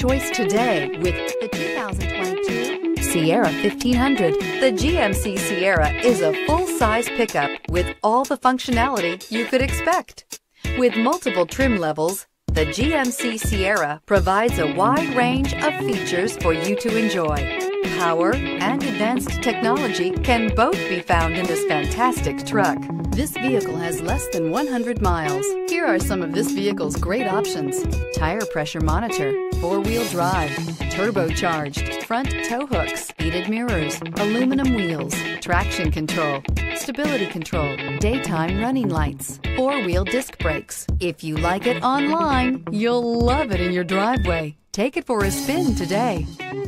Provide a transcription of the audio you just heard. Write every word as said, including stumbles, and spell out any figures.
choice today with the two thousand twenty-two Sierra fifteen hundred. The G M C Sierra is a full-size pickup with all the functionality you could expect. With multiple trim levels, the G M C Sierra provides a wide range of features for you to enjoy. Power and advanced technology can both be found in this fantastic truck. This vehicle has less than one hundred miles. Here are some of this vehicle's great options: tire pressure monitor, four-wheel drive, turbocharged, front tow hooks, heated mirrors, aluminum wheels, traction control, stability control, daytime running lights, four-wheel disc brakes. If you like it online, you'll love it in your driveway. Take it for a spin today.